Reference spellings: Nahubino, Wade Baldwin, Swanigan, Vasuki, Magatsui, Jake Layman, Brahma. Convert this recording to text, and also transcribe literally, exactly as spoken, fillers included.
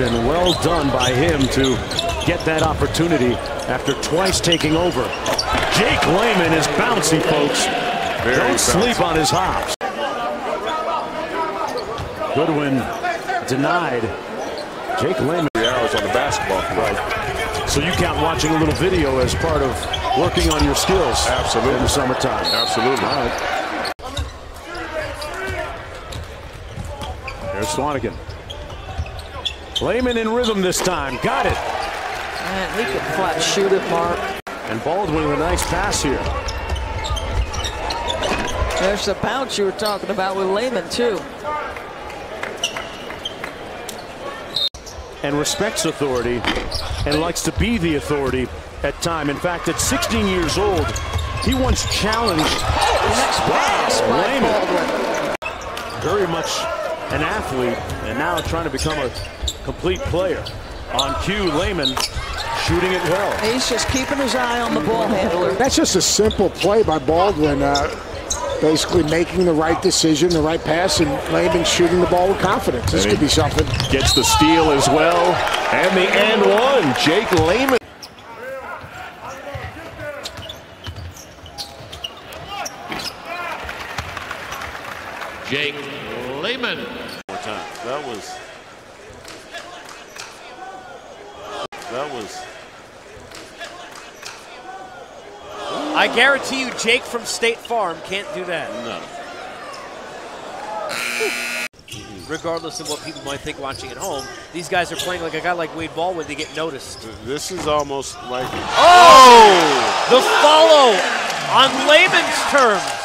And well done by him to get that opportunity after twice taking over. Jake Layman is bouncy, folks. Very Don't bouncy. sleep on his hops. Goodwin denied. Jake Layman. Three hours on the basketball court. So you count watching a little video as part of working on your skills. Absolutely. In the summertime. Absolutely. All right. There's Swanigan. Layman in rhythm this time. Got it. And he can flat shoot it, Mark. And Baldwin with a nice pass here. There's the bounce you were talking about with Layman, too. And respects authority and likes to be the authority at time. In fact, at sixteen years old, he once challenged Layman. Very much an athlete, and now trying to become a complete player. On cue, Layman shooting it well. He's just keeping his eye on the ball handler. That's just a simple play by Baldwin, uh, basically making the right decision, the right pass, and Layman shooting the ball with confidence. This could be something. Gets the steal as well, and the and one. Jake Layman. Jake Layman. More time. That was. That was. I guarantee you, Jake from State Farm can't do that. No. Regardless of what people might think watching at home, these guys are playing like a guy like Wade Baldwin to get noticed. This is almost like. Oh! The follow on Layman's terms.